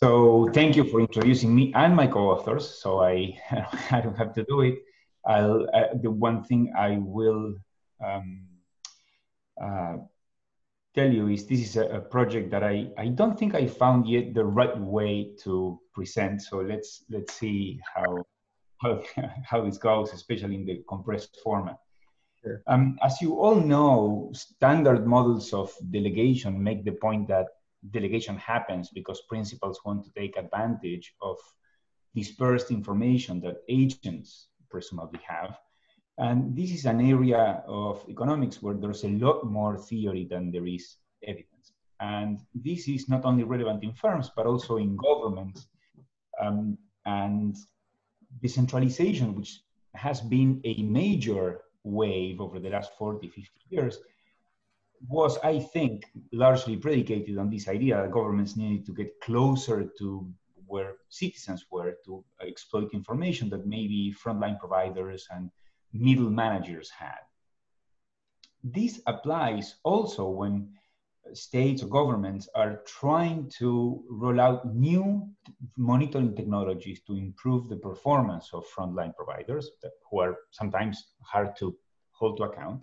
So thank you for introducing me and my co-authors. So I don't have to do it. The one thing I will tell you is this is a project that I don't think I found yet the right way to present. So let's see how this goes, especially in the compressed format. Sure. As you all know, standard models of delegation make the point that delegation happens because principals want to take advantage of dispersed information that agents presumably have. And this is an area of economics where there's a lot more theory than there is evidence. And this is not only relevant in firms, but also in governments. And decentralization, which has been a major wave over the last 40, 50 years, was, I think, largely predicated on this idea that governments needed to get closer to where citizens were to exploit information that maybe frontline providers and middle managers had. This applies also when states or governments are trying to roll out new monitoring technologies to improve the performance of frontline providers who are sometimes hard to hold to account.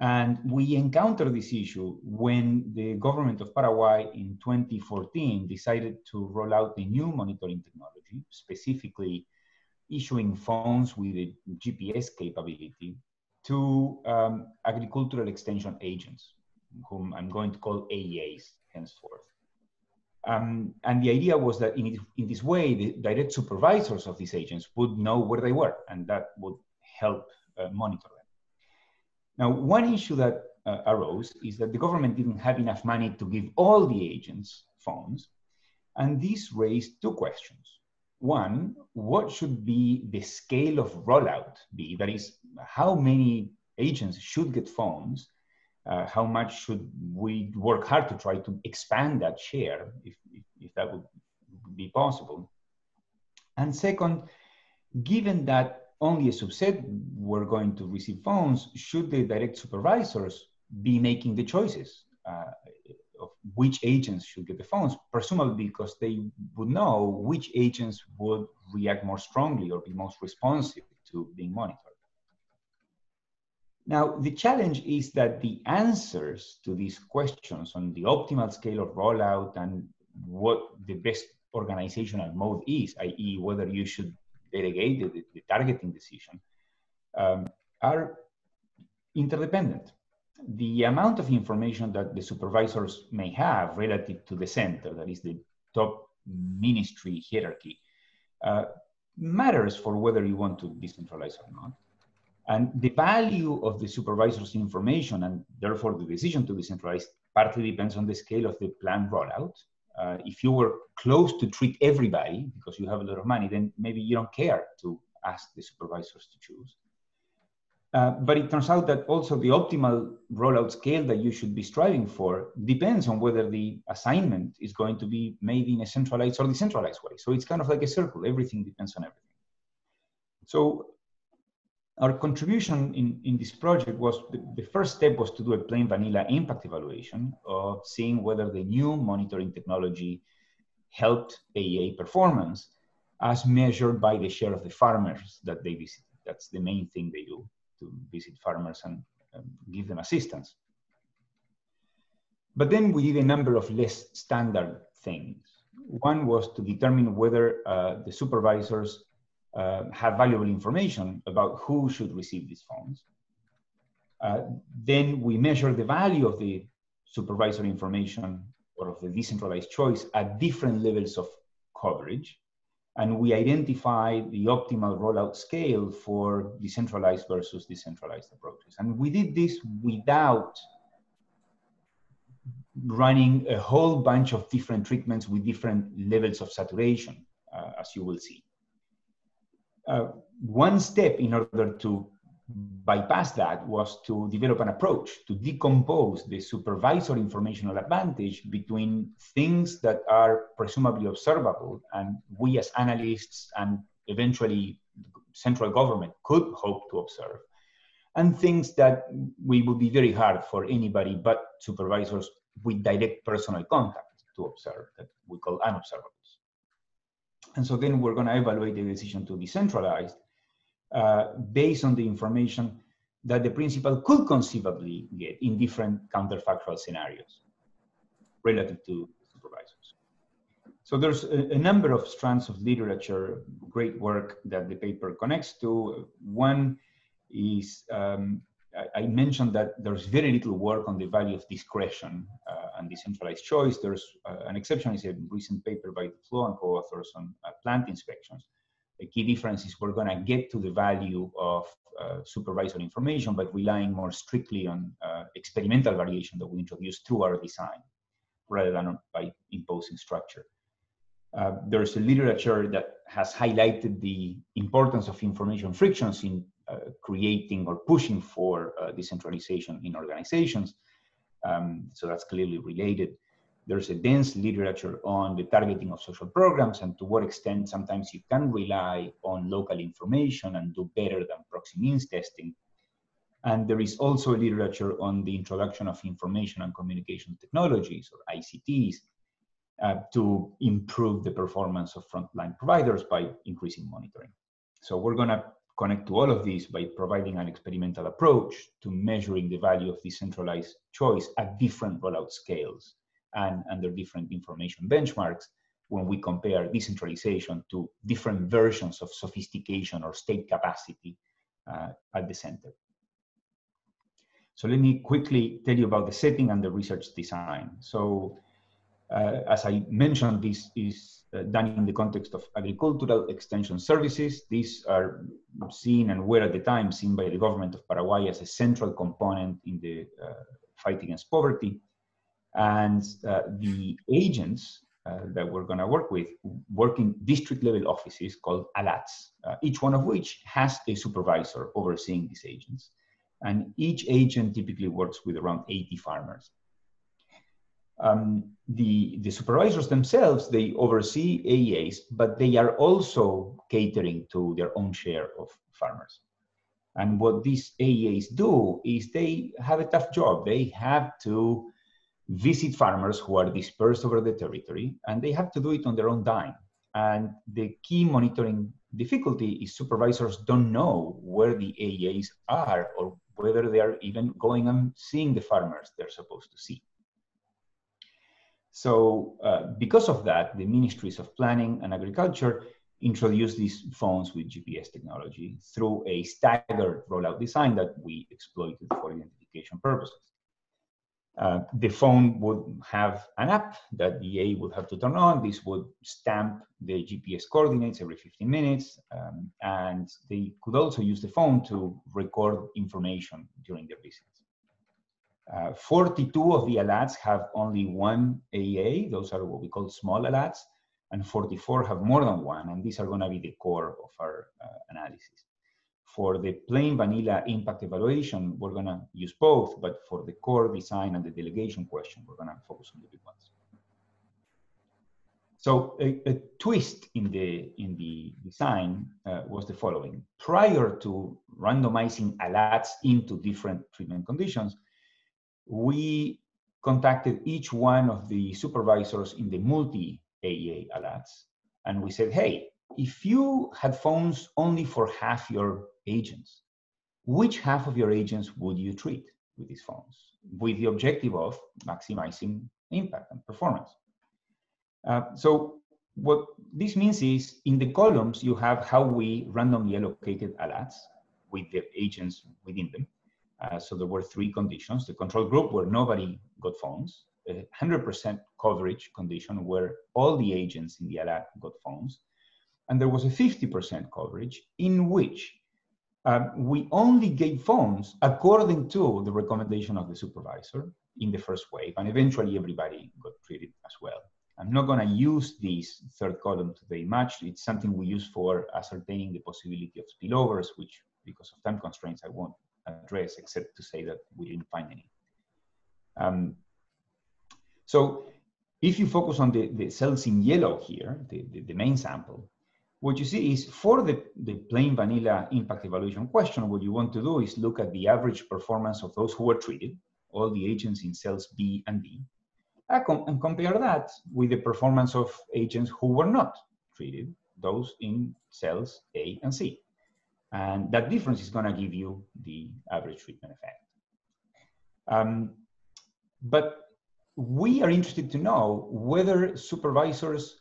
And we encounter this issue when the government of Paraguay in 2014 decided to roll out a new monitoring technology, specifically issuing phones with a GPS capability to agricultural extension agents, whom I'm going to call AEAs henceforth. And the idea was that in this way, the direct supervisors of these agents would know where they were, and that would help monitor them. Now, one issue that arose is that the government didn't have enough money to give all the agents phones, and this raised two questions. One, what should be the scale of rollout be? That is, how many agents should get phones? How much should we work hard to try to expand that share, if that would be possible? And second, given that only a subset were going to receive phones, should the direct supervisors be making the choices of which agents should get the phones, presumably because they would know which agents would react more strongly or be most responsive to being monitored. Now, the challenge is that the answers to these questions on the optimal scale of rollout and what the best organizational mode is, i.e. whether you should delegate the targeting decision, are interdependent. The amount of information that the supervisors may have relative to the center, that is the top ministry hierarchy, matters for whether you want to decentralize or not. And the value of the supervisor's information, and therefore the decision to decentralize, partly depends on the scale of the planned rollout. If you were close to treat everybody because you have a lot of money, then maybe you don't care to ask the supervisors to choose. But it turns out that also the optimal rollout scale that you should be striving for depends on whether the assignment is going to be made in a centralized or decentralized way. So it's kind of like a circle. Everything depends on everything. So our contribution in this project was, the first step was to do a plain vanilla impact evaluation of seeing whether the new monitoring technology helped AEA performance as measured by the share of the farmers that they visit. That's the main thing they do, to visit farmers and give them assistance. But then we did a number of less standard things. One was to determine whether the supervisors have valuable information about who should receive these phones. Then we measure the value of the supervisor information or of the decentralized choice at different levels of coverage. And we identify the optimal rollout scale for decentralized versus decentralized approaches. And we did this without running a whole bunch of different treatments with different levels of saturation, as you will see. One step in order to bypass that was to develop an approach to decompose the supervisor informational advantage between things that are presumably observable and we as analysts and eventually central government could hope to observe, and things that we would be very hard for anybody but supervisors with direct personal contact to observe, that we call unobservables. And so then we're going to evaluate the decision to decentralize based on the information that the principal could conceivably get in different counterfactual scenarios relative to supervisors. So there's a number of strands of literature, great work that the paper connects to. One is, I mentioned that there's very little work on the value of discretion and decentralized choice. There's an exception is a recent paper by Duflo and co-authors on plant inspections. The key difference is we're going to get to the value of supervisory information, but relying more strictly on experimental variation that we introduce through our design, rather than by imposing structure. There's a literature that has highlighted the importance of information frictions in creating or pushing for decentralization in organizations. So that's clearly related. There's a dense literature on the targeting of social programs and to what extent sometimes you can rely on local information and do better than proxy means testing. And there is also a literature on the introduction of information and communication technologies, or ICTs, to improve the performance of frontline providers by increasing monitoring. So we're going to connect to all of these by providing an experimental approach to measuring the value of decentralized choice at different rollout scales and under different information benchmarks when we compare decentralization to different versions of sophistication or state capacity at the center. So let me quickly tell you about the setting and the research design. So as I mentioned, this is done in the context of agricultural extension services. These are seen and were at the time seen by the government of Paraguay as a central component in the fight against poverty. And the agents that we're going to work with work in district level offices called ALATs, each one of which has a supervisor overseeing these agents. And each agent typically works with around 80 farmers. The supervisors themselves, they oversee AEAs, but they are also catering to their own share of farmers. And what these AEAs do is they have a tough job. They have to visit farmers who are dispersed over the territory, and they have to do it on their own dime. And the key monitoring difficulty is supervisors don't know where the AEAs are or whether they are even going and seeing the farmers they're supposed to see. So because of that, the Ministries of Planning and Agriculture introduced these phones with GPS technology through a staggered rollout design that we exploited for identification purposes. The phone would have an app that the EA would have to turn on. This would stamp the GPS coordinates every 15 minutes. And they could also use the phone to record information during their visits. 42 of the ALATs have only one AEA. Those are what we call small ALATs. And 44 have more than one. And these are going to be the core of our analysis. For the plain vanilla impact evaluation, we're going to use both, but for the core design and the delegation question, we're going to focus on the big ones. So a twist in the design was the following. Prior to randomizing ALATs into different treatment conditions, we contacted each one of the supervisors in the multi-AEA ALATs, and we said, hey, if you had phones only for half your agents, which half of your agents would you treat with these phones, with the objective of maximizing impact and performance? So what this means is, in the columns, you have how we randomly allocated ALATs with the agents within them. So there were three conditions. The control group, where nobody got phones, 100% coverage condition, where all the agents in the ALAT got phones, and there was a 50% coverage in which we only gave phones according to the recommendation of the supervisor in the first wave, and eventually everybody got treated as well. I'm not going to use this third column today much. It's something we use for ascertaining the possibility of spillovers, which, because of time constraints, I won't address, except to say that we didn't find any. So if you focus on the cells in yellow here, the main sample, what you see is, for the plain vanilla impact evaluation question, what you want to do is look at the average performance of those who were treated, all the agents in cells B and D, and compare that with the performance of agents who were not treated, those in cells A and C. And that difference is going to give you the average treatment effect. But we are interested to know whether supervisors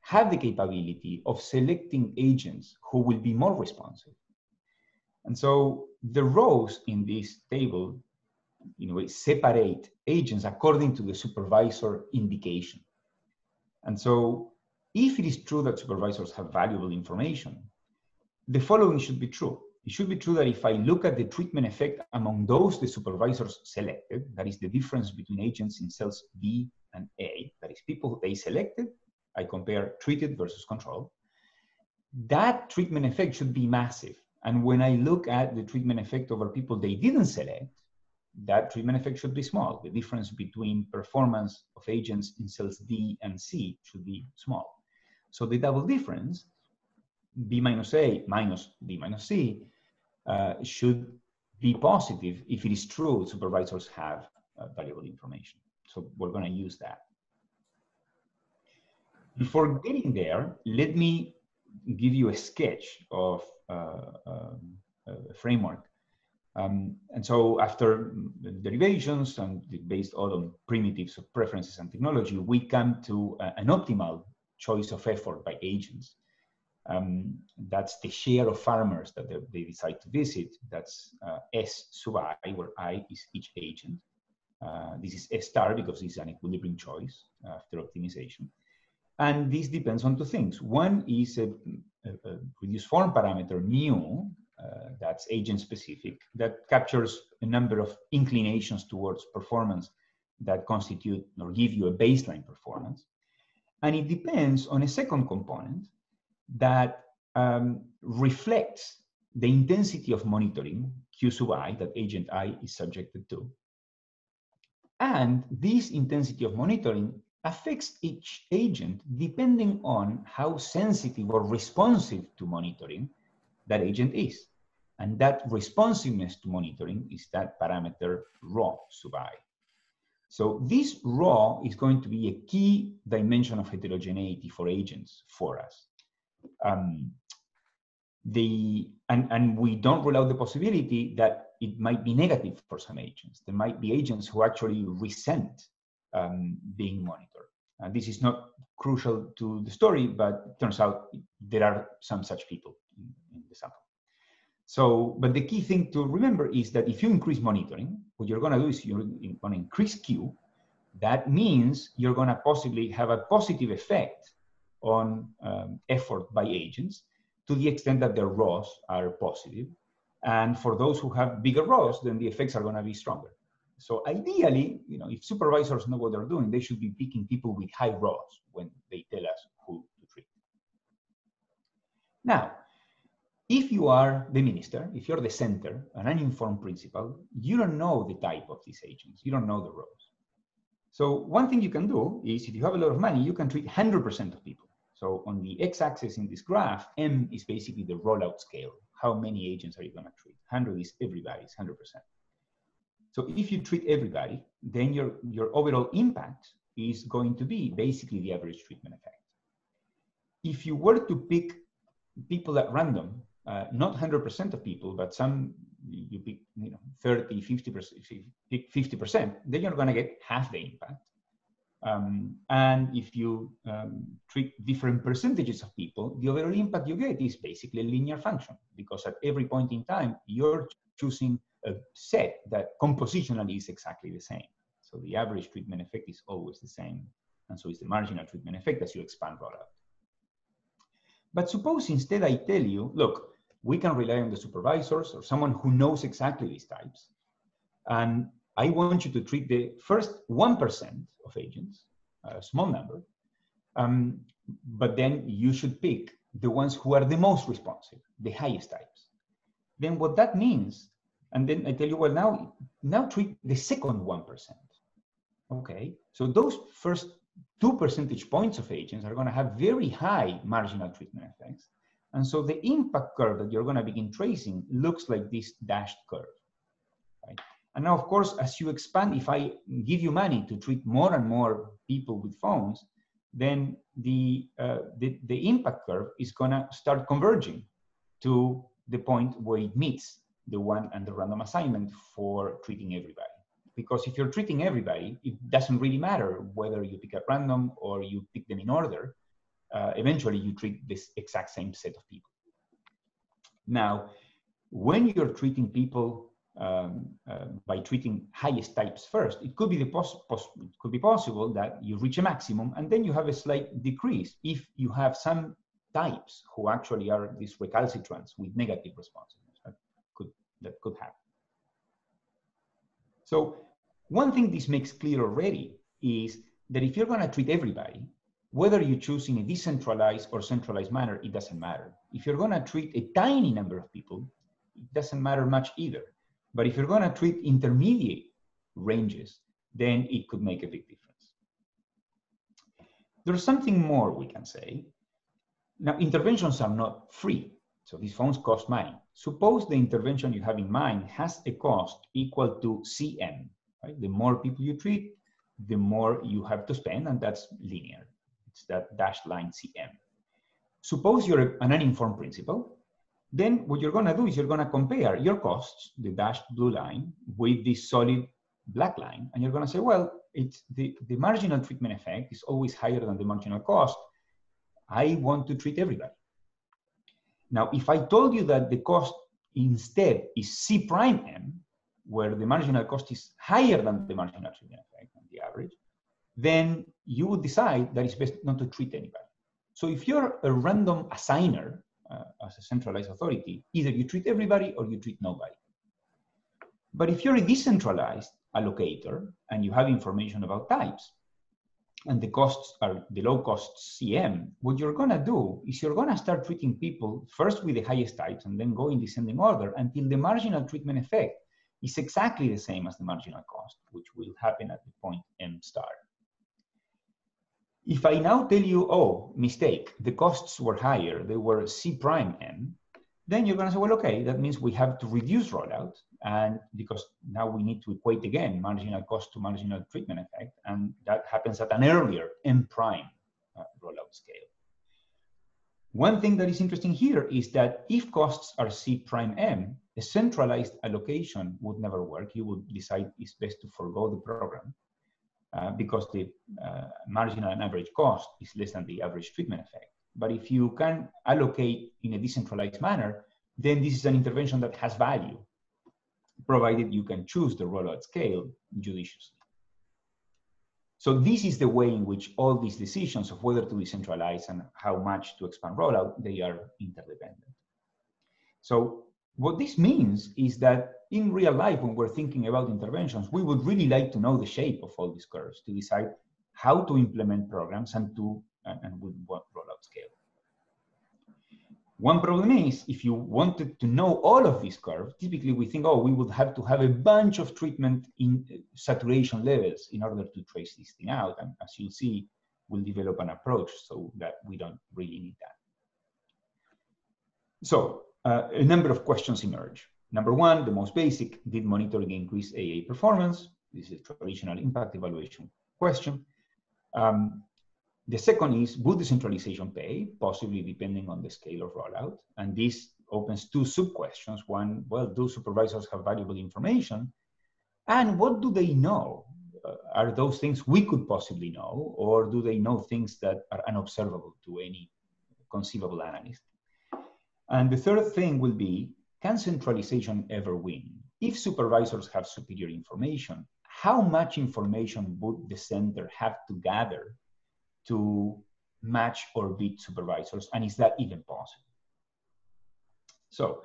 have the capability of selecting agents who will be more responsive. And so the rows in this table, in a way, separate agents according to the supervisor indication. And so if it is true that supervisors have valuable information, the following should be true. It should be true that if I look at the treatment effect among those the supervisors selected, that is the difference between agents in cells B and A, that is people they selected, I compare treated versus control, that treatment effect should be massive. And when I look at the treatment effect over people they didn't select, that treatment effect should be small. The difference between performance of agents in cells D and C should be small. So the double difference, B minus A minus B minus C, should be positive if it is true supervisors have valuable information. So we're going to use that. Before getting there, let me give you a sketch of a framework. And so after derivations and based all on primitives of preferences and technology, we come to an optimal choice of effort by agents. That's the share of farmers that they decide to visit. That's S sub I, where I is each agent. This is S star because it's an equilibrium choice after optimization. And this depends on two things. One is a reduced form parameter, mu, that's agent specific, that captures a number of inclinations towards performance that constitute or give you a baseline performance. And it depends on a second component that reflects the intensity of monitoring, Q sub I, that agent I is subjected to. And this intensity of monitoring affects each agent depending on how sensitive or responsive to monitoring that agent is. And that responsiveness to monitoring is that parameter rho sub I. So this rho is going to be a key dimension of heterogeneity for agents for us. And we don't rule out the possibility that it might be negative for some agents. There might be agents who actually resent being monitored. And this is not crucial to the story, but it turns out there are some such people in the sample. So, but the key thing to remember is that if you increase monitoring, what you're going to do is you're going to increase Q. That means you're going to possibly have a positive effect on effort by agents to the extent that their ROS are positive. And for those who have bigger ROS, then the effects are going to be stronger. So ideally, you know, if supervisors know what they're doing, they should be picking people with high ROS when they tell us who to treat. Now, if you are the minister, if you're the center, an uninformed principal, you don't know the type of these agents. You don't know the ROS. So one thing you can do is if you have a lot of money, you can treat 100% of people. So on the x-axis in this graph, M is basically the rollout scale. How many agents are you going to treat? 100 is everybody, it's 100%. So if you treat everybody, then your overall impact is going to be basically the average treatment effect. If you were to pick people at random, not 100% of people, but some, you pick 30, 50%, if you pick 50%, then you're going to get half the impact. And if you treat different percentages of people, the overall impact you get is basically a linear function, because at every point in time, you're choosing a set that compositionally is exactly the same. So the average treatment effect is always the same. And so it's the marginal treatment effect as you expand rollout. But suppose instead I tell you, look, we can rely on the supervisors or someone who knows exactly these types. And I want you to treat the first 1% of agents, a small number, but then you should pick the ones who are the most responsive, the highest types. Then what that means, and then I tell you, well, now treat the second 1%. Okay, so those first 2 percentage points of agents are going to have very high marginal treatment effects. And so the impact curve that you're going to begin tracing looks like this dashed curve. Right? And now, of course, as you expand, if I give you money to treat more and more people with phones, then the impact curve is going to start converging to the point where it meets the one and the random assignment for treating everybody. Because if you're treating everybody, it doesn't really matter whether you pick at random or you pick them in order. Eventually, you treat this exact same set of people. Now, when you're treating people by treating highest types first, it could be possible that you reach a maximum and then you have a slight decrease if you have some types who actually are these recalcitrants with negative responses. That could happen. So one thing this makes clear already is that if you're going to treat everybody, whether you choose in a decentralized or centralized manner, it doesn't matter. If you're going to treat a tiny number of people, it doesn't matter much either. But if you're going to treat intermediate ranges, then it could make a big difference. There's something more we can say. Now, interventions are not free. So these phones cost money. Suppose the intervention you have in mind has a cost equal to CM, right? The more people you treat, the more you have to spend, and that's linear. It's that dashed line CM. Suppose you're an uninformed principal, then what you're gonna do is you're gonna compare your costs, the dashed blue line, with this solid black line, and you're gonna say, well, it's the marginal treatment effect is always higher than the marginal cost. I want to treat everybody. Now, if I told you that the cost instead is C prime M, where the marginal cost is higher than the marginal treatment effect on the average, then you would decide that it's best not to treat anybody. So if you're a random assigner as a centralized authority, either you treat everybody or you treat nobody. But if you're a decentralized allocator and you have information about types, and the costs are the low cost CM, what you're going to do is you're going to start treating people first with the highest types and then go in descending order until the marginal treatment effect is exactly the same as the marginal cost, which will happen at the point M star. If I now tell you, oh, mistake, the costs were higher, they were C prime M, then you're going to say, well, okay, that means we have to reduce rollout, and because now we need to equate again marginal cost to marginal treatment effect, and that happens at an earlier M prime rollout scale. One thing that is interesting here is that if costs are C prime M, a centralized allocation would never work. You would decide it's best to forego the program because the marginal and average cost is less than the average treatment effect. But if you can allocate in a decentralized manner, then this is an intervention that has value, provided you can choose the rollout scale judiciously. So this is the way in which all these decisions of whether to decentralize and how much to expand rollout, they are interdependent. So what this means is that in real life, when we're thinking about interventions, we would really like to know the shape of all these curves to decide how to implement programs and with what rollout scale. One problem is, if you wanted to know all of these curves, typically we think, oh, we would have to have a bunch of treatment in saturation levels in order to trace this thing out. And as you'll see, we'll develop an approach so that we don't really need that. So a number of questions emerge. Number one, the most basic, did monitoring increase AA performance? This is a traditional impact evaluation question. The second is, would decentralization pay, possibly depending on the scale of rollout? And this opens two sub-questions. One, well, do supervisors have valuable information? And what do they know? Are those things we could possibly know? Or do they know things that are unobservable to any conceivable analyst? And the third thing will be, can centralization ever win? If supervisors have superior information, how much information would the center have to gather to match or beat supervisors, and is that even possible? So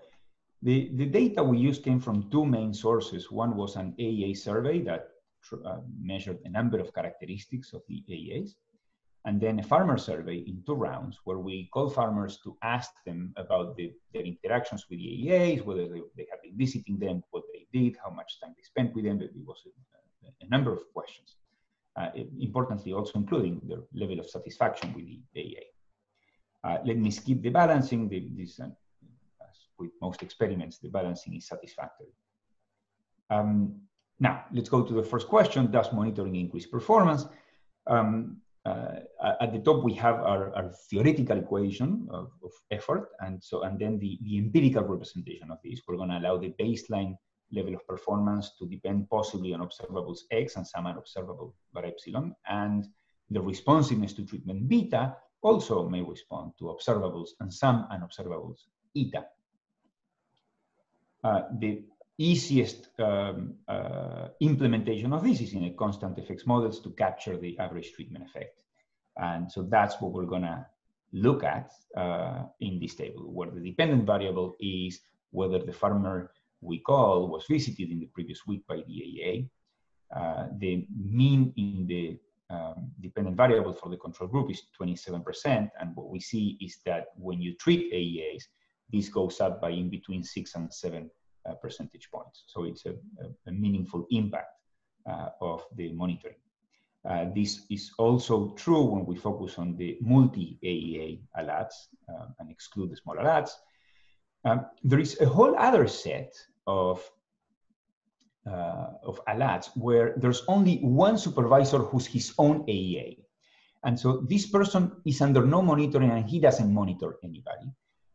the data we used came from two main sources. One was an AA survey that measured a number of characteristics of the AAs, and then a farmer survey in 2 rounds where we called farmers to ask them about their interactions with the AAs, whether they have been visiting them, what they did, how much time they spent with them. It was a number of questions. Importantly, also including the level of satisfaction with the AA. Let me skip the balancing. As with most experiments, the balancing is satisfactory. Now, let's go to the first question. Does monitoring increase performance? At the top, we have our theoretical equation of effort, and then the empirical representation of this. We're going to allow the baseline level of performance to depend possibly on observables X and some unobservable by epsilon, and the responsiveness to treatment beta also may respond to observables and some unobservables eta. The easiest implementation of this is in a constant effects models to capture the average treatment effect. And so that's what we're gonna look at in this table, where the dependent variable is whether the farmer we call was visited in the previous week by the AA. The mean in the dependent variable for the control group is 27%. And what we see is that when you treat AEAs, this goes up by in between 6 and 7 percentage points. So it's a meaningful impact of the monitoring. This is also true when we focus on the multi-AEA ALATs and exclude the small ALATs. There is a whole other set of ALATs where there's only one supervisor who's his own AEA. And so this person is under no monitoring and he doesn't monitor anybody.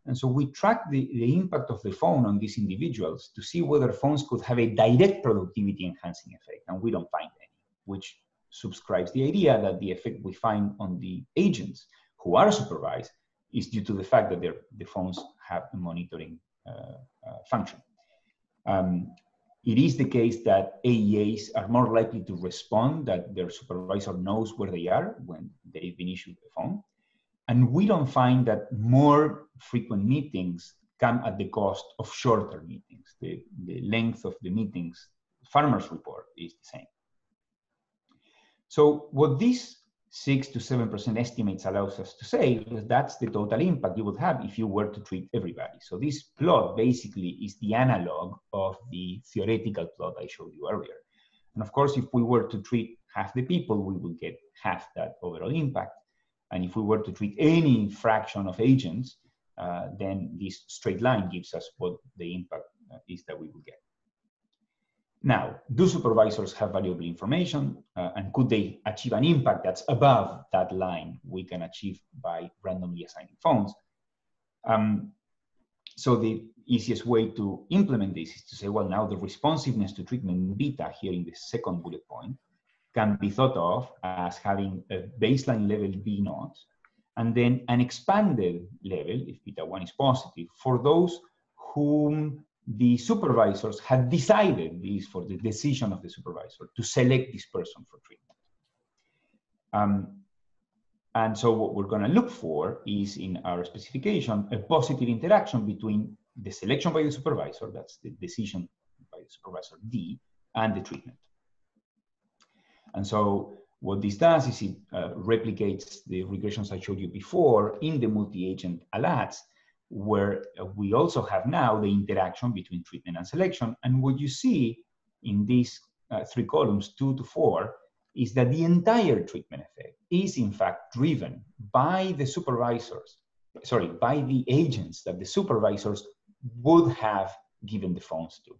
And so we track the impact of the phone on these individuals to see whether phones could have a direct productivity enhancing effect, and we don't find any, which subscribes the idea that the effect we find on the agents who are supervised is due to the fact that the phones have a monitoring function. It is the case that AEAs are more likely to respond that their supervisor knows where they are when they've been issued the phone. And we don't find that more frequent meetings come at the cost of shorter meetings. The length of the meetings, farmers report, is the same. So what these 6 to 7% estimates allows us to say is that's the total impact you would have if you were to treat everybody. So this plot basically is the analog of the theoretical plot I showed you earlier. And of course, if we were to treat half the people, we would get half that overall impact. And if we were to treat any fraction of agents, then this straight line gives us what the impact is that we will get. Now, do supervisors have valuable information? And could they achieve an impact that's above that line we can achieve by randomly assigning phones? So the easiest way to implement this is to say, well, now the responsiveness to treatment beta here in the second bullet point can be thought of as having a baseline level B naught, and then an expanded level, if beta 1 is positive, for those whom the supervisors had decided, this for the decision of the supervisor, to select this person for treatment. And so what we're going to look for is, in our specification, a positive interaction between the selection by the supervisor, that's the decision by the supervisor D, and the treatment. And so what this does is it replicates the regressions I showed you before in the multi-agent ALATs, where we also have now the interaction between treatment and selection. And what you see in these 3 columns, 2 to 4, is that the entire treatment effect is in fact driven by the supervisors, sorry, by the agents that the supervisors would have given the phones to.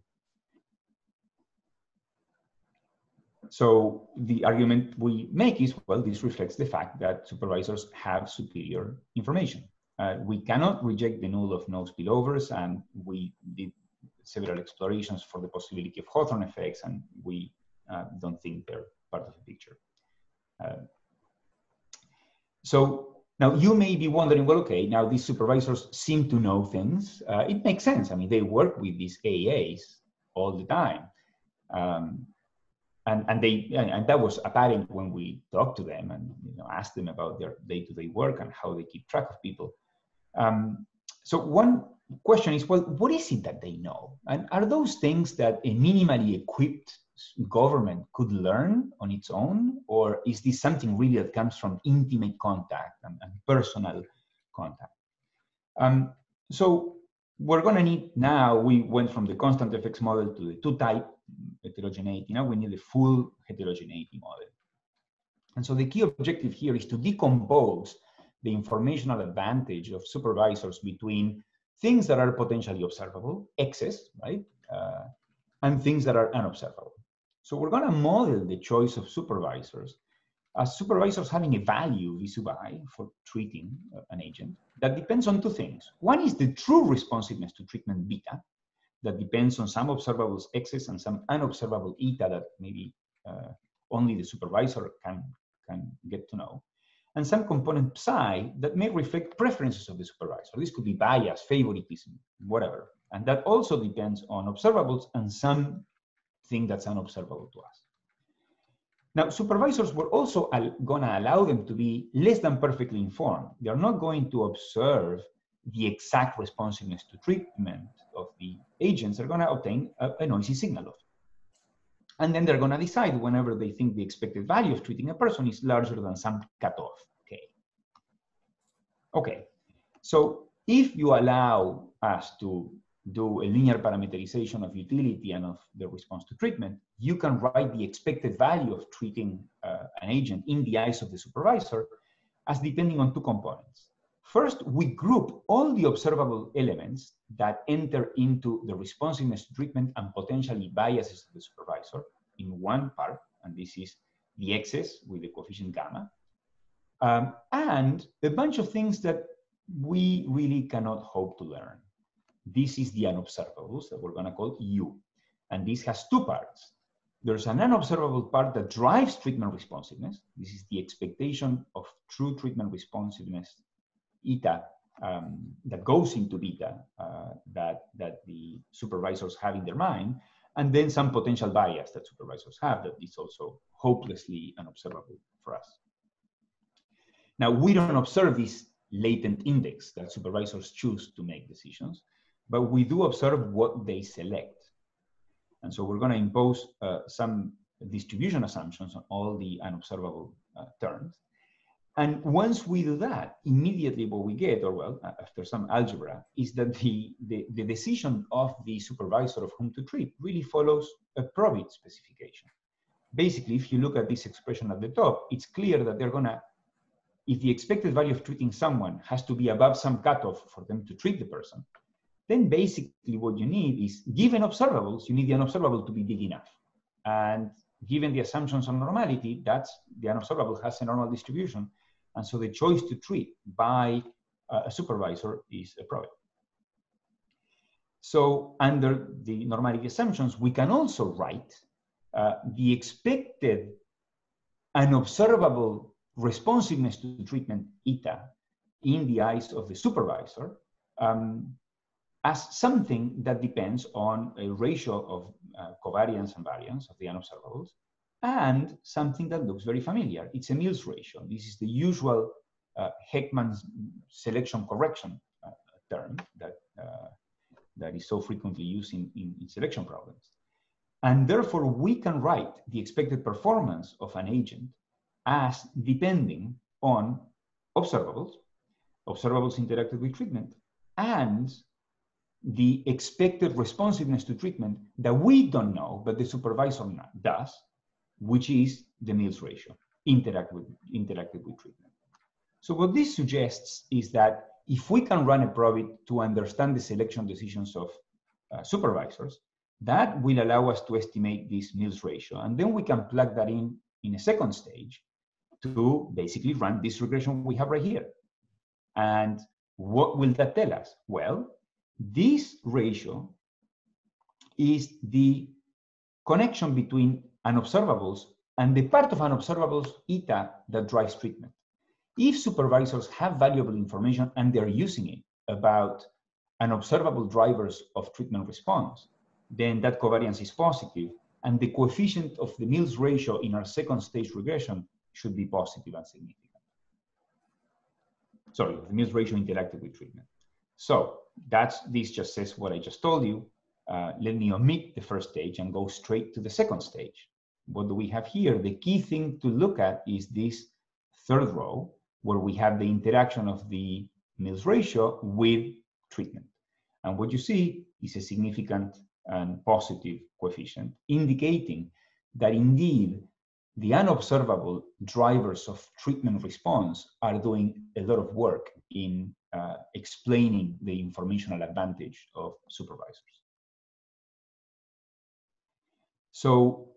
So the argument we make is, well, this reflects the fact that supervisors have superior information. We cannot reject the null of no spillovers, and we did several explorations for the possibility of Hawthorne effects, and we don't think they're part of the picture. So now you may be wondering, well, okay, now these supervisors seem to know things. It makes sense. I mean, they work with these AAs all the time. And that was apparent when we talked to them and asked them about their day-to-day work and how they keep track of people. So one question is, well, what is it that they know? And are those things that a minimally equipped government could learn on its own? Or is this something really that comes from intimate contact and personal contact? So we're going to need now, we went from the constant effects model to the two-type heterogeneity. Now we need a full heterogeneity model. And so the key objective here is to decompose the informational advantage of supervisors between things that are potentially observable, X's, right? And things that are unobservable. So we're going to model the choice of supervisors supervisors having a value vis-a-vis for treating an agent that depends on two things. One is the true responsiveness to treatment beta that depends on some observable X's and some unobservable eta that maybe only the supervisor can get to know, and some component psi that may reflect preferences of the supervisor. This could be bias, favoritism, whatever. And that also depends on observables and something that's unobservable to us. Now, supervisors were also gonna allow them to be less than perfectly informed. They're not going to observe the exact responsiveness to treatment of the agents. They're gonna obtain a noisy signal of it. And then they're gonna decide whenever they think the expected value of treating a person is larger than some cutoff. Okay, so if you allow us to do a linear parameterization of utility and of the response to treatment, you can write the expected value of treating an agent in the eyes of the supervisor as depending on two components. First, we group all the observable elements that enter into the responsiveness to treatment and potentially biases of the supervisor in one part, and this is the excess with the coefficient gamma, and a bunch of things that we really cannot hope to learn. This is the unobservables that we're going to call U. And this has two parts. There's an unobservable part that drives treatment responsiveness. This is the expectation of true treatment responsiveness, eta, that goes into beta that the supervisors have in their mind. And then some potential bias that supervisors have that is also hopelessly unobservable for us. Now, we don't observe this latent index that supervisors choose to make decisions, but we do observe what they select. And so we're going to impose some distribution assumptions on all the unobservable terms. And once we do that, immediately what we get, or well, after some algebra, is that the decision of the supervisor of whom to treat really follows a probit specification. Basically, if you look at this expression at the top, it's clear that they're going to, if the expected value of treating someone has to be above some cutoff for them to treat the person, then basically what you need is, given observables, you need the unobservable to be big enough. And given the assumptions on normality, that's the unobservable has a normal distribution. And so the choice to treat by a supervisor is a probit. So under the normality assumptions, we can also write the expected unobservable responsiveness to treatment eta in the eyes of the supervisor as something that depends on a ratio of covariance and variance of the unobservables, and something that looks very familiar. It's a Mills ratio. This is the usual Heckman's selection correction term that is so frequently used in selection problems. And therefore, we can write the expected performance of an agent as depending on observables interacted with treatment, and the expected responsiveness to treatment that we don't know, but the supervisor does, which is the Mills ratio, interacted with treatment. So what this suggests is that if we can run a probit to understand the selection decisions of supervisors, that will allow us to estimate this Mills ratio. And then we can plug that in a second stage to basically run this regression we have right here. And what will that tell us? Well, this ratio is the connection between unobservables and the part of unobservables eta that drives treatment. If supervisors have valuable information and they're using it about unobservable drivers of treatment response, then that covariance is positive, and the coefficient of the Mills ratio in our second stage regression should be positive and significant. Sorry, the Mills ratio interacted with treatment. So this just says what I just told you. Let me omit the first stage and go straight to the second stage. What do we have here? The key thing to look at is this third row, where we have the interaction of the Mills ratio with treatment. And what you see is a significant and positive coefficient, indicating that indeed the unobservable drivers of treatment response are doing a lot of work in explaining the informational advantage of supervisors. So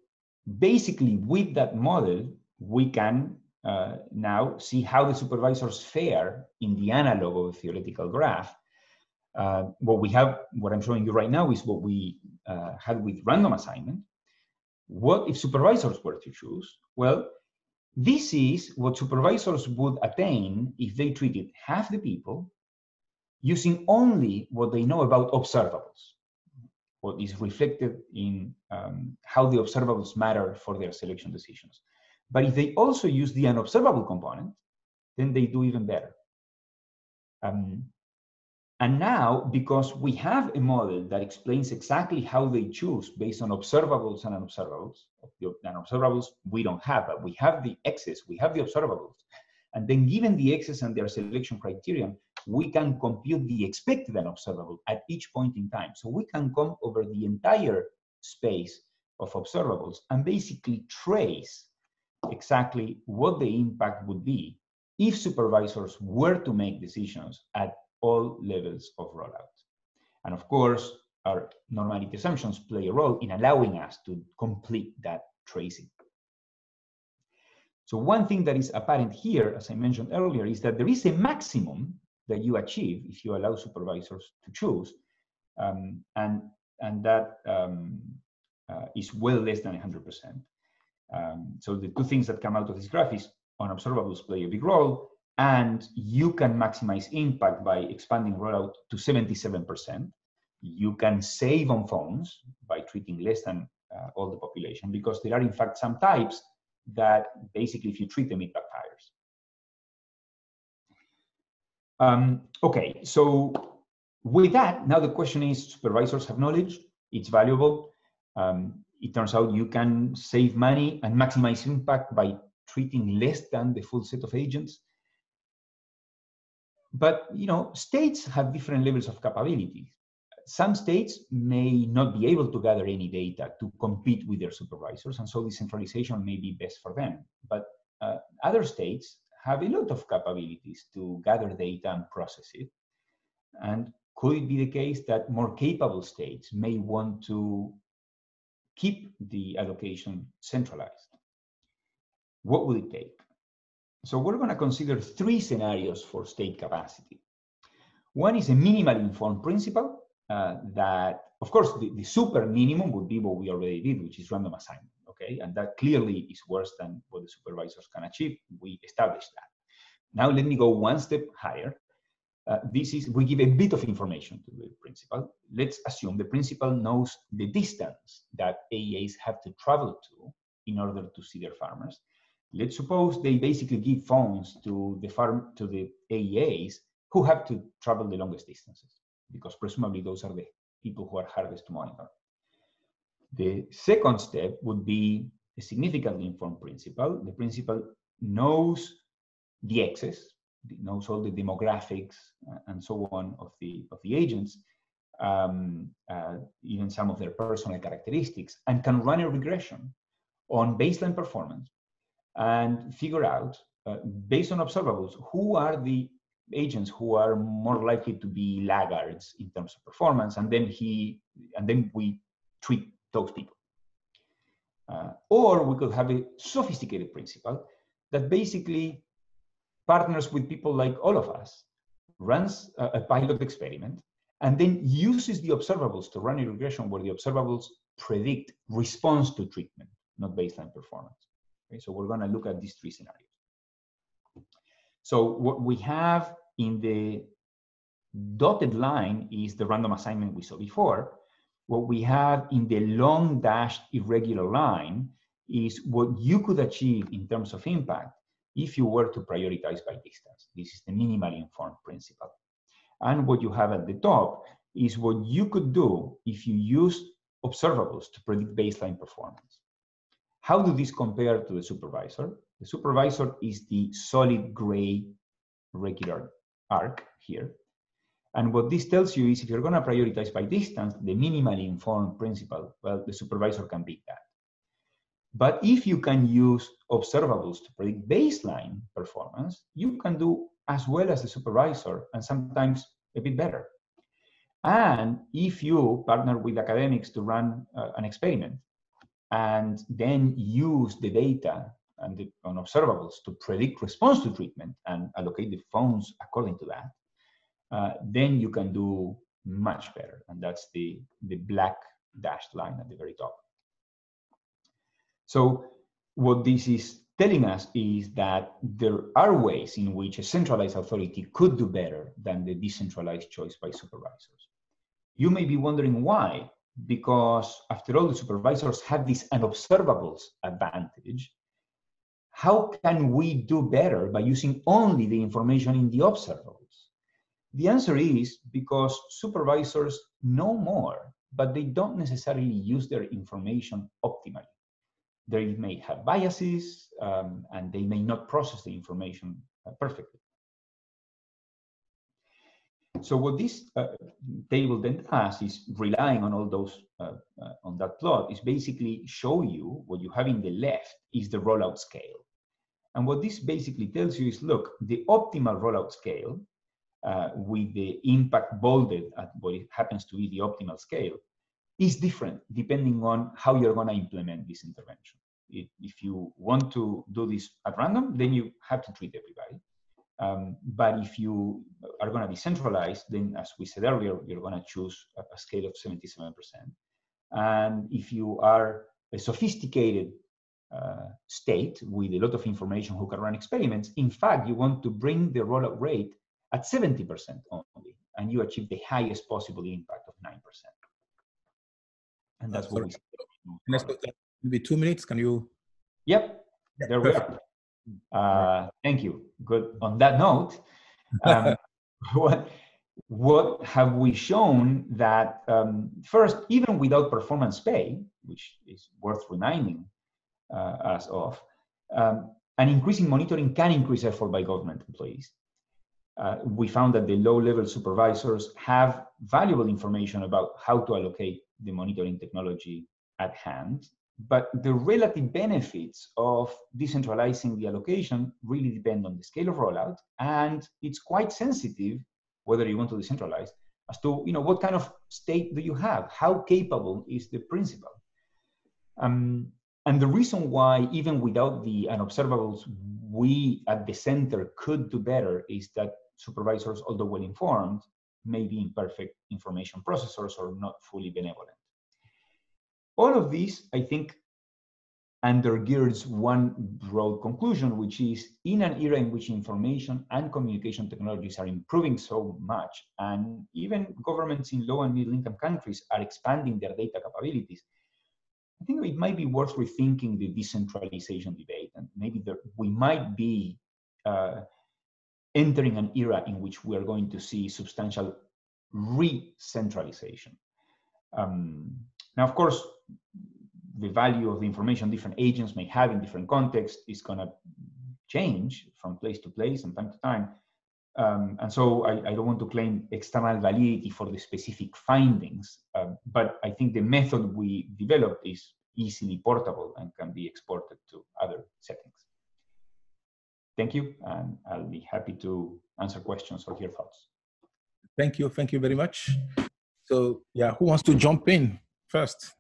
basically, with that model, we can now see how the supervisors fare in the analog of a theoretical graph. What we have, what I'm showing you right now, is what we had with random assignment. What if supervisors were to choose? Well, this is what supervisors would attain if they treated half the people using only what they know about observables, what is reflected in how the observables matter for their selection decisions. But if they also use the unobservable component, then they do even better. And now, because we have a model that explains exactly how they choose based on observables and unobservables, the unobservables we don't have, but we have the X's, we have the observables. And then given the X's and their selection criterion, we can compute the expected unobservable at each point in time. So we can come over the entire space of observables and basically trace exactly what the impact would be if supervisors were to make decisions at all levels of rollout. And of course, our normality assumptions play a role in allowing us to complete that tracing. So one thing that is apparent here, as I mentioned earlier, is that there is a maximum that you achieve if you allow supervisors to choose, and that is well less than 100%. So the two things that come out of this graph is unobservables play a big role, and you can maximize impact by expanding rollout to 77%. You can save on phones by treating less than all the population, because there are in fact some types that basically if you treat them, it backfires. Okay, so with that, now the question is, supervisors have knowledge, it's valuable. It turns out you can save money and maximize impact by treating less than the full set of agents. But, you know, states have different levels of capabilities. Some states may not be able to gather any data to compete with their supervisors, and so decentralization may be best for them. But other states have a lot of capabilities to gather data and process it. And could it be the case that more capable states may want to keep the allocation centralized? What would it take? So we're going to consider three scenarios for state capacity. One is a minimally informed principle that, of course, the super minimum would be what we already did, which is random assignment, okay? And that clearly is worse than what the supervisors can achieve. We established that. Now let me go one step higher. This is, we give a bit of information to the principal. Let's assume the principal knows the distance that AEAs have to travel to in order to see their farmers. Let's suppose they basically give phones to the farm, to the AEAs who have to travel the longest distances, because presumably those are the people who are hardest to monitor. The second step would be a significantly informed principal. The principal knows the X's, knows all the demographics and so on of the agents, even some of their personal characteristics, and can run a regression on baseline performance and figure out, based on observables, who are the agents who are more likely to be laggards in terms of performance, and then we treat those people. Or we could have a sophisticated principle that basically partners with people like all of us, runs a pilot experiment, and then uses the observables to run a regression where the observables predict response to treatment, not baseline performance. Okay, so we're going to look at these three scenarios. So what we have in the dotted line is the random assignment we saw before. What we have in the long dashed irregular line is what you could achieve in terms of impact if you were to prioritize by distance. This is the minimally informed principle. And what you have at the top is what you could do if you used observables to predict baseline performance. How do these compare to the supervisor? The supervisor is the solid gray regular arc here. And what this tells you is if you're going to prioritize by distance, the minimally informed principle, well, the supervisor can beat that. But if you can use observables to predict baseline performance, you can do as well as the supervisor and sometimes a bit better. And if you partner with academics to run an experiment, and then use the data and observables to predict response to treatment and allocate the funds according to that, then you can do much better. And that's the black dashed line at the very top. So what this is telling us is that there are ways in which a centralized authority could do better than the decentralized choice by supervisors. You may be wondering why, because after all, the supervisors have this unobservables advantage. How can we do better by using only the information in the observables? The answer is because supervisors know more, but they don't necessarily use their information optimally. They may have biases, and they may not process the information perfectly. So what this table then does is, relying on all those on that plot, is basically show you what you have in the left is the rollout scale. And what this basically tells you is, look, the optimal rollout scale with the impact bolded at what happens to be the optimal scale is different depending on how you're going to implement this intervention. If you want to do this at random, then you have to treat everybody. But if you are going to be centralized, then as we said earlier, you're going to choose a scale of 77%. And if you are a sophisticated state with a lot of information who can run experiments, in fact, you want to bring the rollout rate at 70% only, and you achieve the highest possible impact of 9%. And that's what we said. Maybe 2 minutes, can you? Yep, yeah, there perfect. We are. Thank you. Good. On that note, what have we shown? That first, even without performance pay, which is worth reminding us of, an increasing monitoring can increase effort by government employees. We found that the low-level supervisors have valuable information about how to allocate the monitoring technology at hand. But the relative benefits of decentralizing the allocation really depend on the scale of rollout, and it's quite sensitive whether you want to decentralize as to, you know, what kind of state do you have, how capable is the principal. And the reason why, even without the unobservables, we at the center could do better is that supervisors, although well-informed, may be imperfect information processors or not fully benevolent. All of this, I think, undergirds one broad conclusion, which is, in an era in which information and communication technologies are improving so much, and even governments in low and middle income countries are expanding their data capabilities, I think it might be worth rethinking the decentralization debate. And maybe we might be entering an era in which we are going to see substantial re-centralization. Now, of course, the value of the information different agents may have in different contexts is going to change from place to place and time to time. And so I don't want to claim external validity for the specific findings, but I think the method we developed is easily portable and can be exported to other settings. Thank you, and I'll be happy to answer questions or hear thoughts. Thank you very much. So yeah, who wants to jump in? First,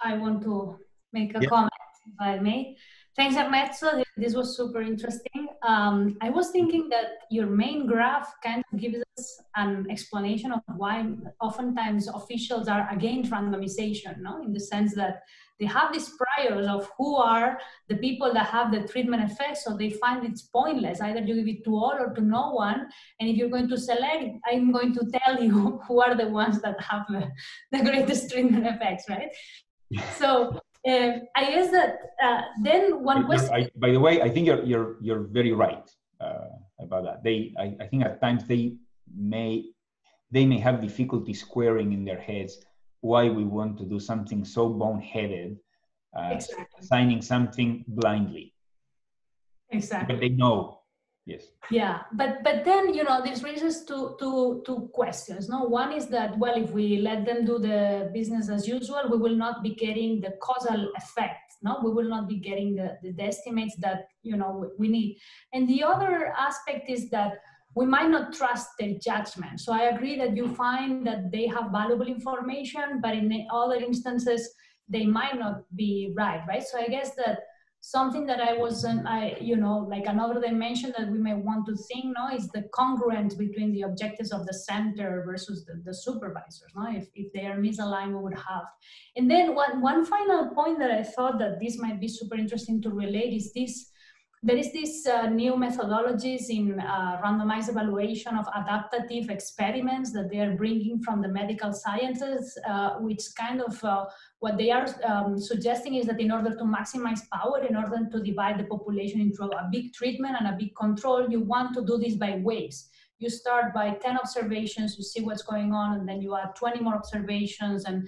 I want to make a comment, if I may. Thanks, Ernesto. This was super interesting. I was thinking that your main graph kind of gives us an explanation of why oftentimes officials are against randomization, no? In the sense that they have these priors of who are the people that have the treatment effects, so they find it's pointless. Either you give it to all or to no one. And if you're going to select, I'm going to tell you who are the ones that have the greatest treatment effects, right? So I guess that then one question. By the way, I think you're very right about that. I think at times they may have difficulty squaring in their heads why we want to do something so boneheaded, exactly. Assigning something blindly. Exactly. But they know. Yes. Yeah, but then, you know, this raises two questions. No, one is that, well, if we let them do the business as usual, we will not be getting the causal effect. No, we will not be getting the estimates that, you know, we need. And the other aspect is that we might not trust their judgment. So I agree that you find that they have valuable information, but in other instances, they might not be right. So I guess that something that I wasn't, you know, like another dimension that we may want to think, no, is the congruence between the objectives of the center versus the supervisors, no? If they are misaligned, we would have. And then one final point that I thought that this might be super interesting to relate is this, there is this new methodologies in randomized evaluation of adaptative experiments that they are bringing from the medical sciences, which kind of what they are suggesting is that in order to maximize power, in order to divide the population into a big treatment and a big control, you want to do this by waves. You start by 10 observations, you see what's going on, and then you add 20 more observations, and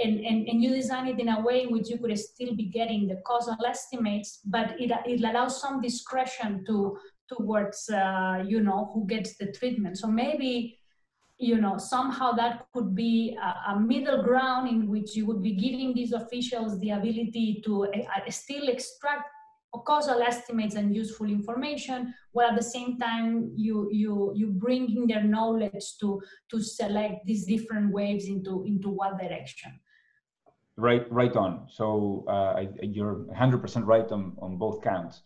you design it in a way in which you could still be getting the causal estimates, but it allows some discretion towards, you know, who gets the treatment. So maybe, you know, somehow that could be a middle ground in which you would be giving these officials the ability to still extract causal estimates and useful information, while at the same time you bring in their knowledge to select these different waves into what direction. Right on. So you're 100% right on both counts.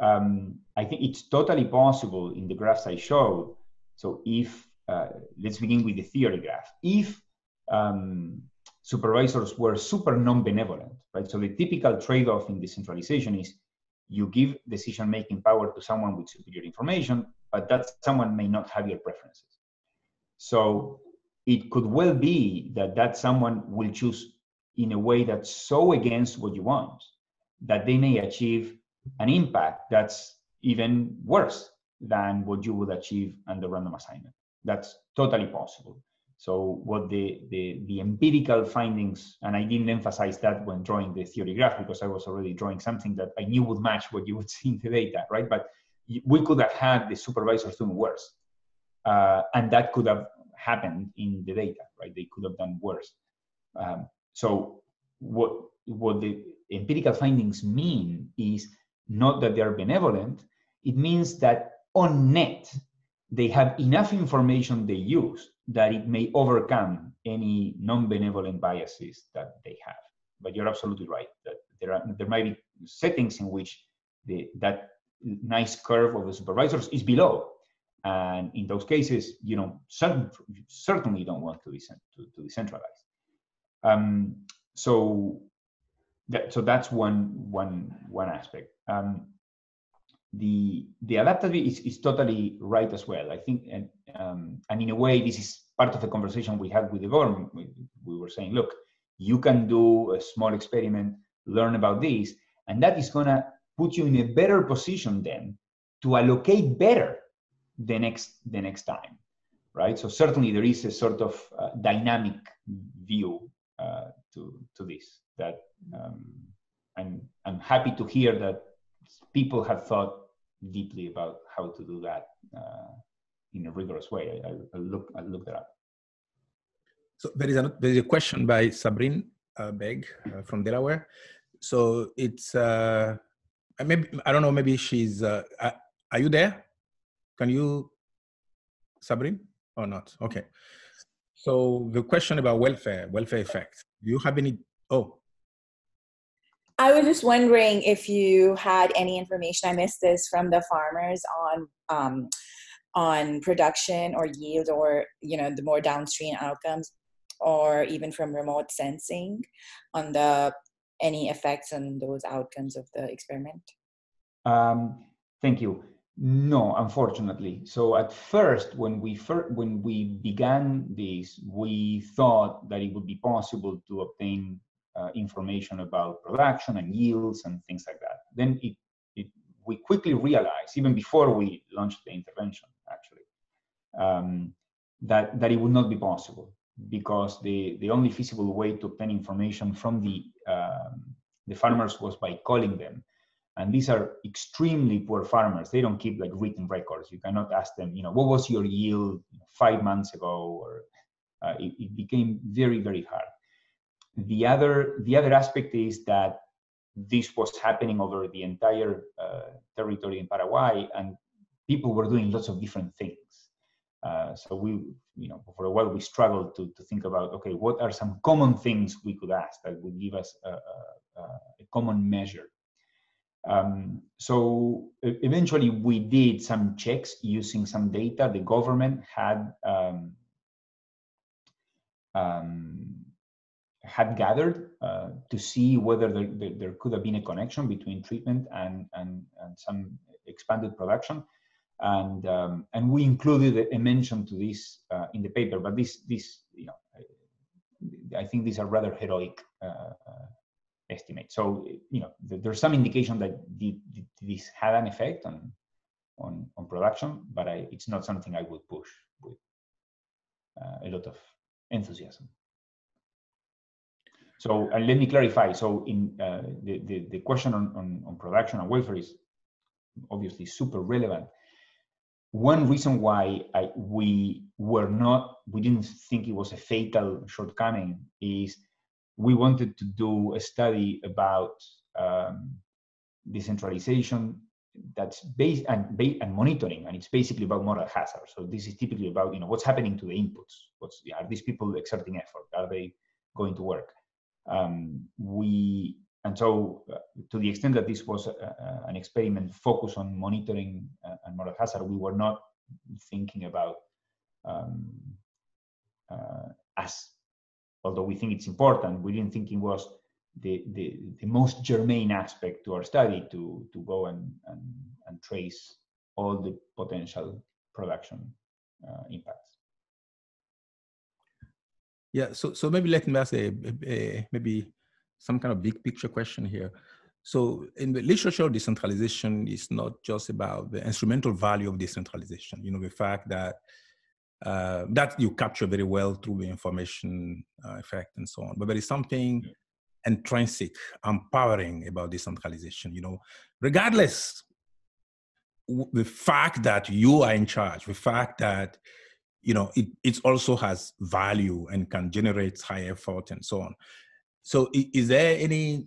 I think it's totally possible in the graphs I showed. So if, let's begin with the theory graph. If supervisors were super non-benevolent, right? So the typical trade-off in decentralization is you give decision-making power to someone with superior information, but that someone may not have your preferences. So it could well be that someone will choose in a way that's so against what you want that they may achieve an impact that's even worse than what you would achieve under random assignment. That's totally possible. So what the empirical findings, and I didn't emphasize that when drawing the theory graph because I was already drawing something that I knew would match what you would see in the data, right? But we could have had the supervisors doing worse. And that could have happened in the data, right? They could have done worse. So what the empirical findings mean is not that they are benevolent. It means that on net, they have enough information they use that it may overcome any non-benevolent biases that they have. But you're absolutely right that there might be settings in which that nice curve of the supervisors is below. And in those cases, you know, certainly don't want to decentralize. So that's one aspect. The adaptability is totally right as well, I think, and in a way this is part of the conversation we had with the government. We were saying, look, you can do a small experiment, learn about this, and that is going to put you in a better position then to allocate better the next time, right? So certainly there is a sort of dynamic view to this that I'm happy to hear that people have thought deeply about how to do that in a rigorous way. I look that up. So there is a question by Sabrin Beg from Delaware. So it's maybe she's are you there? Can you, Sabrin, or not? Okay. So the question about welfare effects. Do you have any? Oh. I was just wondering if you had any information, I missed this, from the farmers on production or yield, or, you know, the more downstream outcomes, or even from remote sensing on any effects on those outcomes of the experiment. Thank you. No, unfortunately. So at first, when we began this, we thought that it would be possible to obtain information about production and yields and things like that. Then we quickly realized, even before we launched the intervention, actually, that it would not be possible, because the only feasible way to obtain information from the farmers was by calling them. And these are extremely poor farmers. They don't keep like written records. You cannot ask them, you know, what was your yield 5 months ago? Or it became very, very hard. The other aspect is that this was happening over the entire territory in Paraguay, and people were doing lots of different things. So we, you know, for a while we struggled to think about, okay, what are some common things we could ask that would give us a common measure? So eventually we did some checks using some data. The government had gathered to see whether there could have been a connection between treatment and some expanded production. And we included a mention to this in the paper, but this you know, I think these are rather heroic estimates. So you know, there's some indication that this had an effect on production, but it's not something I would push with a lot of enthusiasm. So let me clarify. So in the question on production and welfare is obviously super relevant. One reason why we didn't think it was a fatal shortcoming is we wanted to do a study about decentralization that's based and monitoring, and it's basically about moral hazard. So this is typically about, you know, what's happening to the inputs. Are these people exerting effort? Are they going to work? And so to the extent that this was an experiment focused on monitoring and moral hazard, we were not thinking about, although we think it's important, we didn't think it was the most germane aspect to our study to go and trace all the potential production impacts. Yeah, so maybe let me ask maybe some kind of big picture question here. So in the literature, decentralization is not just about the instrumental value of decentralization. You know, the fact that that you capture very well through the information effect and so on. But there is something intrinsic, empowering about decentralization. You know, regardless the fact that you are in charge, the fact that you know, it also has value and can generate high effort and so on. So is there any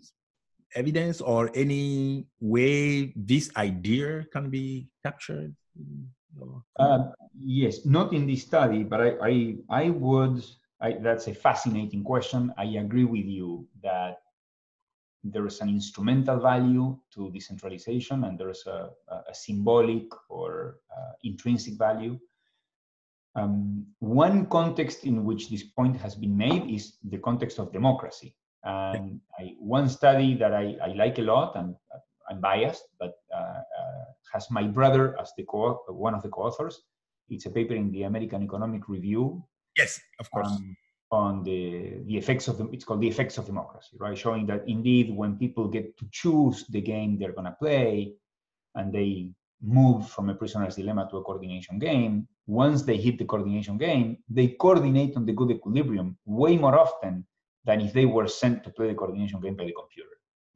evidence or any way this idea can be captured? Yes, not in this study, but I that's a fascinating question. I agree with you that there is an instrumental value to decentralization and there is a symbolic or intrinsic value. One context in which this point has been made is the context of democracy. And one study that I like a lot, and I'm biased, but has my brother as one of the co-authors. It's a paper in the American Economic Review. Yes, of course. On the effects of it's called the effects of democracy, right? Showing that indeed, when people get to choose the game they're going to play, and they move from a prisoner's dilemma to a coordination game. Once they hit the coordination game, they coordinate on the good equilibrium way more often than if they were sent to play the coordination game by the computer.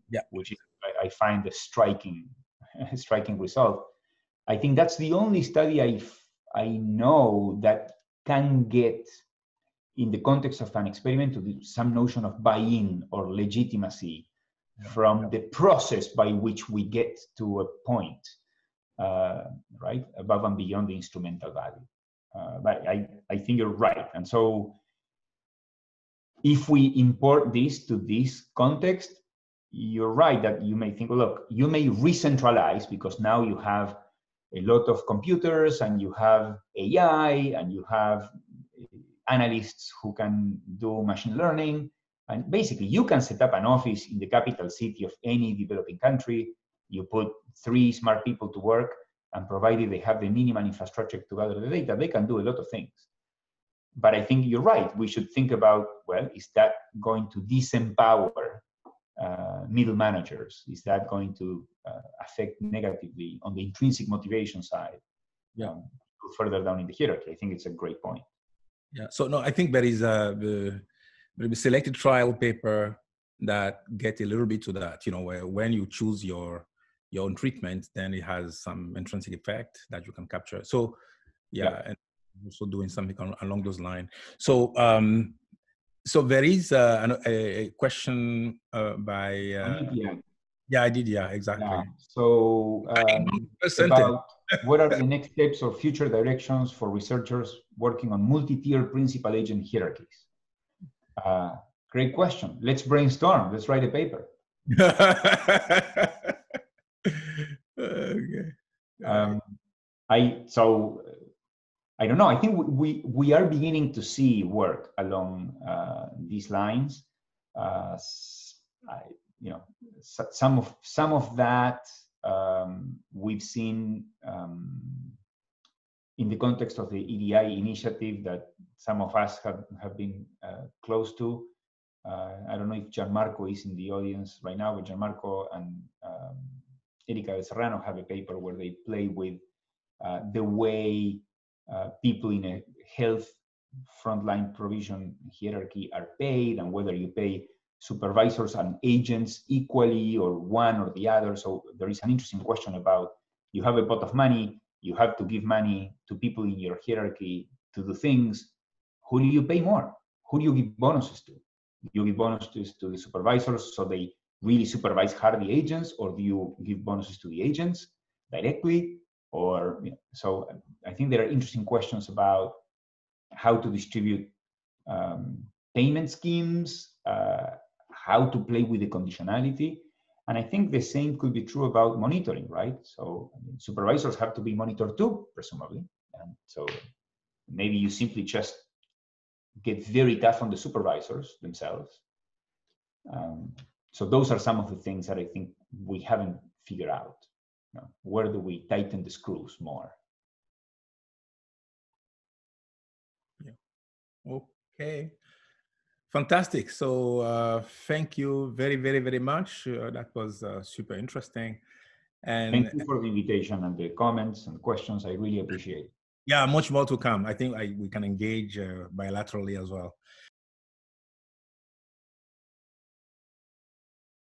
Yeah, which is, I find a striking result. I think that's the only study I know that can get in the context of an experiment to do some notion of buy-in or legitimacy from the process by which we get to a point. Right above and beyond the instrumental value, but I think you're right. And so, if we import this to this context, you're right that you may think, well, look, you may re-centralize because now you have a lot of computers and you have AI and you have analysts who can do machine learning, and basically you can set up an office in the capital city of any developing country. You put 3 smart people to work, and provided they have the minimum infrastructure to gather the data, they can do a lot of things. But I think you're right. We should think about, well, is that going to disempower middle managers? Is that going to affect negatively on the intrinsic motivation side? Yeah. Further down in the hierarchy, I think it's a great point. Yeah. So no, I think there is the selected trial paper that get a little bit to that. You know, where when you choose your own treatment, then it has some intrinsic effect that you can capture. So yeah, and also doing something along those lines. So so there is a question by exactly. Yeah. So about what are the next steps or future directions for researchers working on multi-tier principal agent hierarchies? Great question. Let's brainstorm. Let's write a paper. I don't know. I think we are beginning to see work along these lines. Some of that we've seen in the context of the EDI initiative that some of us have been close to. I don't know if Gianmarco is in the audience right now, but Gianmarco and Erica Deserranno have a paper where they play with the way people in a health frontline provision hierarchy are paid, and whether you pay supervisors and agents equally or one or the other. So there is an interesting question about, you have a pot of money, you have to give money to people in your hierarchy to do things. Who do you pay more? Who do you give bonuses to? Do you give bonuses to the supervisors so they really supervise hard the agents, or do you give bonuses to the agents directly? Or, so I think there are interesting questions about how to distribute payment schemes, how to play with the conditionality. And I think the same could be true about monitoring, right? So supervisors have to be monitored too, presumably. And so maybe you simply just get very tough on the supervisors themselves. So those are some of the things that I think we haven't figured out. No. Where do we tighten the screws more? Yeah. Okay. Fantastic. So thank you very, very, very much. That was super interesting. And thank you for the invitation and the comments and questions. I really appreciate it. Yeah, much more to come. I think we can engage bilaterally as well.